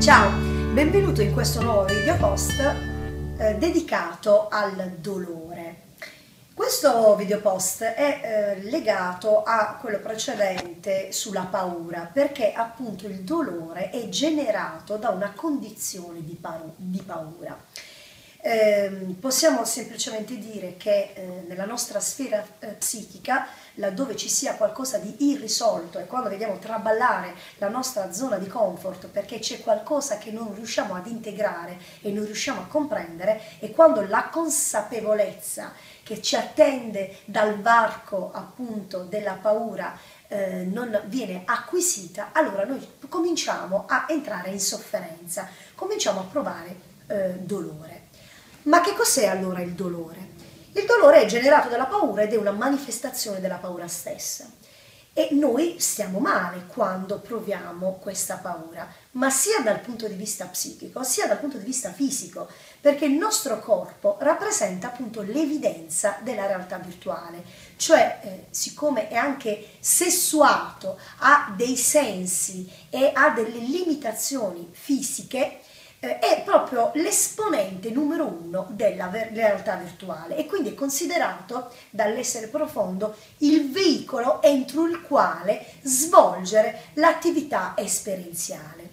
Ciao, benvenuto in questo nuovo video post dedicato al dolore. Questo video post è legato a quello precedente sulla paura, perché appunto il dolore è generato da una condizione di paura. Possiamo semplicemente dire che nella nostra sfera psichica, laddove ci sia qualcosa di irrisolto e quando vediamo traballare la nostra zona di comfort perché c'è qualcosa che non riusciamo ad integrare e non riusciamo a comprendere, e quando la consapevolezza che ci attende dal varco appunto della paura non viene acquisita, allora noi cominciamo a entrare in sofferenza, cominciamo a provare dolore. Ma che cos'è allora il dolore? Il dolore è generato dalla paura ed è una manifestazione della paura stessa. E noi stiamo male quando proviamo questa paura, ma sia dal punto di vista psichico sia dal punto di vista fisico, perché il nostro corpo rappresenta appunto l'evidenza della realtà virtuale, cioè siccome è anche sessuato, ha dei sensi e ha delle limitazioni fisiche, è proprio l'esponente numero uno della realtà virtuale e quindi è considerato dall'essere profondo il veicolo entro il quale svolgere l'attività esperienziale.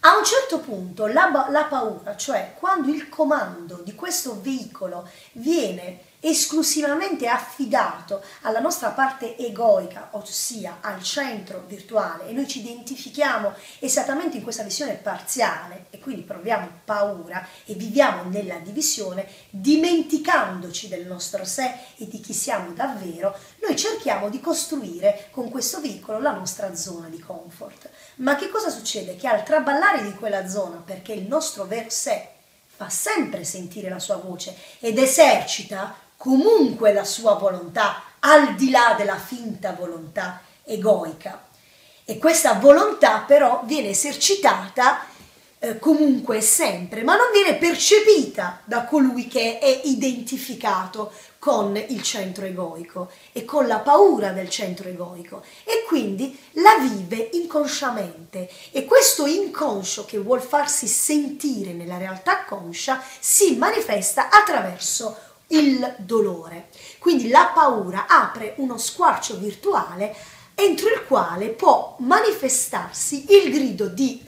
A un certo punto la paura, cioè quando il comando di questo veicolo viene esclusivamente affidato alla nostra parte egoica, ossia al centro virtuale, e noi ci identifichiamo esattamente in questa visione parziale e quindi proviamo paura e viviamo nella divisione, dimenticandoci del nostro sé e di chi siamo davvero, noi cerchiamo di costruire con questo veicolo la nostra zona di comfort. Ma che cosa succede? Che al traballare di quella zona, perché il nostro vero sé fa sempre sentire la sua voce ed esercita comunque la sua volontà, al di là della finta volontà egoica. E questa volontà però viene esercitata comunque sempre, ma non viene percepita da colui che è identificato con il centro egoico e con la paura del centro egoico, e quindi la vive inconsciamente, e questo inconscio che vuol farsi sentire nella realtà conscia si manifesta attraverso il dolore. Quindi la paura apre uno squarcio virtuale entro il quale può manifestarsi il grido di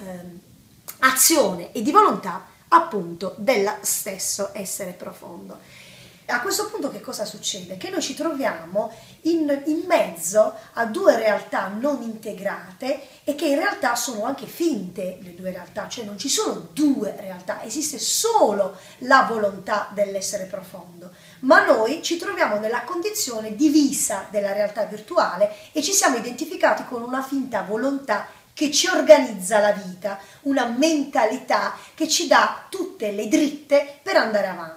azione e di volontà appunto dello stesso essere profondo. A questo punto che cosa succede? Che noi ci troviamo in mezzo a due realtà non integrate e che in realtà sono anche finte le due realtà, cioè non ci sono due realtà, esiste solo la volontà dell'essere profondo, ma noi ci troviamo nella condizione divisa della realtà virtuale e ci siamo identificati con una finta volontà che ci organizza la vita, una mentalità che ci dà tutte le dritte per andare avanti.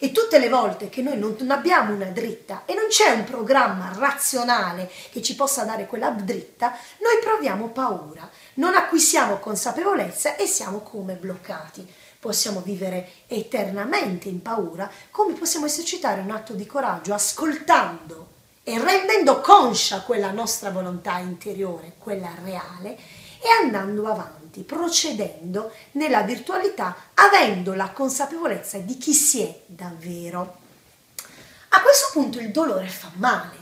E tutte le volte che noi non abbiamo una dritta e non c'è un programma razionale che ci possa dare quella dritta, noi proviamo paura, non acquisiamo consapevolezza e siamo come bloccati. Possiamo vivere eternamente in paura, come possiamo esercitare un atto di coraggio ascoltando e rendendo conscia quella nostra volontà interiore, quella reale, e andando avanti, procedendo nella virtualità, avendo la consapevolezza di chi si è davvero. A questo punto il dolore fa male.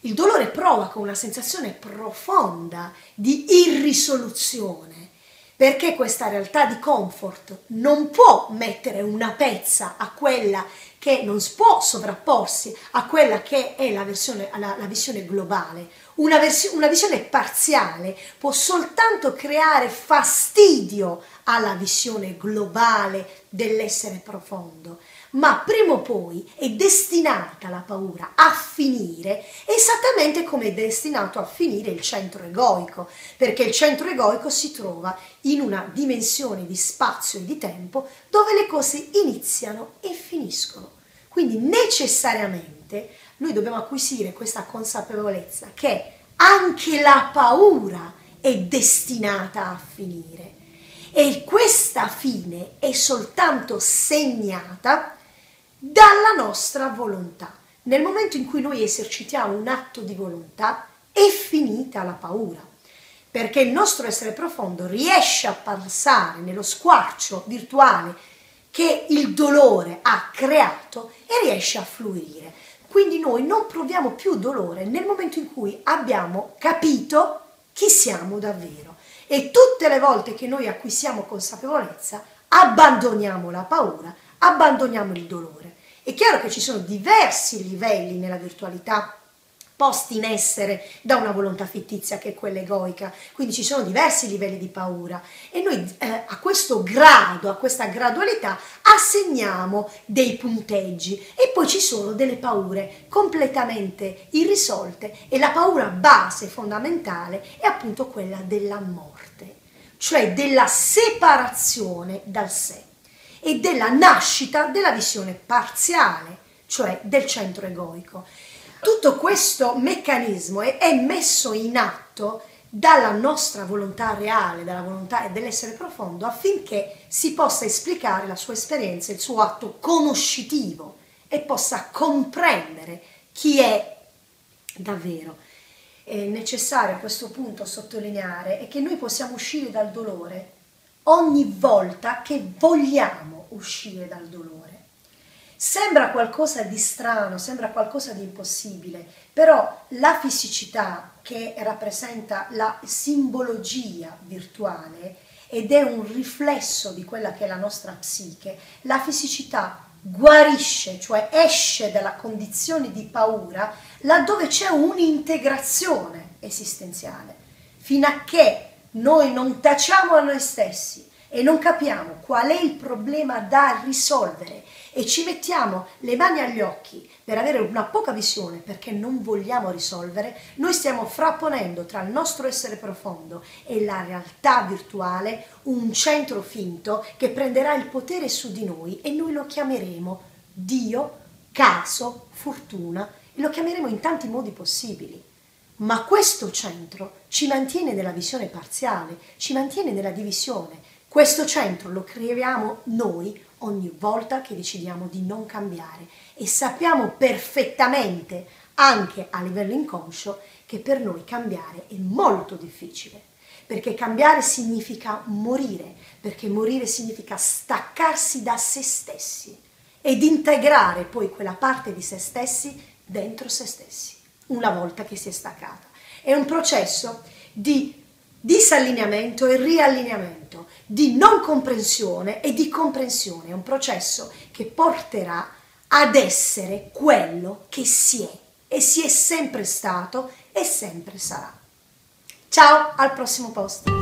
Il dolore provoca una sensazione profonda di irrisoluzione, perché questa realtà di comfort non può mettere una pezza a quella che non può sovrapporsi a quella che è la visione globale. Una visione parziale può soltanto creare fastidio alla visione globale dell'essere profondo, ma prima o poi è destinata la paura a finire esattamente come è destinato a finire il centro egoico, perché il centro egoico si trova in una dimensione di spazio e di tempo dove le cose iniziano e finiscono. Quindi necessariamente noi dobbiamo acquisire questa consapevolezza che anche la paura è destinata a finire, e questa fine è soltanto segnata dalla nostra volontà. Nel momento in cui noi esercitiamo un atto di volontà è finita la paura. perché il nostro essere profondo riesce a passare nello squarcio virtuale che il dolore ha creato e riesce a fluire. Quindi noi non proviamo più dolore nel momento in cui abbiamo capito chi siamo davvero. E tutte le volte che noi acquisiamo consapevolezza, abbandoniamo la paura, abbandoniamo il dolore. È chiaro che ci sono diversi livelli nella virtualità posti in essere da una volontà fittizia che è quella egoica, quindi ci sono diversi livelli di paura e noi a questo grado, a questa gradualità assegniamo dei punteggi e poi ci sono delle paure completamente irrisolte e la paura base fondamentale è appunto quella della morte, cioè della separazione dal sé e della nascita della visione parziale, cioè del centro egoico. Tutto questo meccanismo è messo in atto dalla nostra volontà reale, dalla volontà dell'essere profondo, affinché si possa esplicare la sua esperienza, il suo atto conoscitivo e possa comprendere chi è davvero. È necessario a questo punto sottolineare che noi possiamo uscire dal dolore ogni volta che vogliamo uscire dal dolore. Sembra qualcosa di strano, sembra qualcosa di impossibile, però la fisicità che rappresenta la simbologia virtuale ed è un riflesso di quella che è la nostra psiche, la fisicità guarisce, cioè esce dalla condizione di paura laddove c'è un'integrazione esistenziale, fino a che noi non tacciamo a noi stessi e non capiamo qual è il problema da risolvere e ci mettiamo le mani agli occhi per avere una poca visione perché non vogliamo risolvere, noi stiamo frapponendo tra il nostro essere profondo e la realtà virtuale un centro finto che prenderà il potere su di noi e noi lo chiameremo Dio, caso, fortuna e lo chiameremo in tanti modi possibili. Ma questo centro ci mantiene nella visione parziale, ci mantiene nella divisione. Questo centro lo creiamo noi ogni volta che decidiamo di non cambiare e sappiamo perfettamente, anche a livello inconscio, che per noi cambiare è molto difficile, perché cambiare significa morire, perché morire significa staccarsi da se stessi ed integrare poi quella parte di se stessi dentro se stessi, una volta che si è staccata. È un processo di disallineamento e riallineamento, di non comprensione e di comprensione, è un processo che porterà ad essere quello che si è e si è sempre stato e sempre sarà. Ciao, al prossimo post!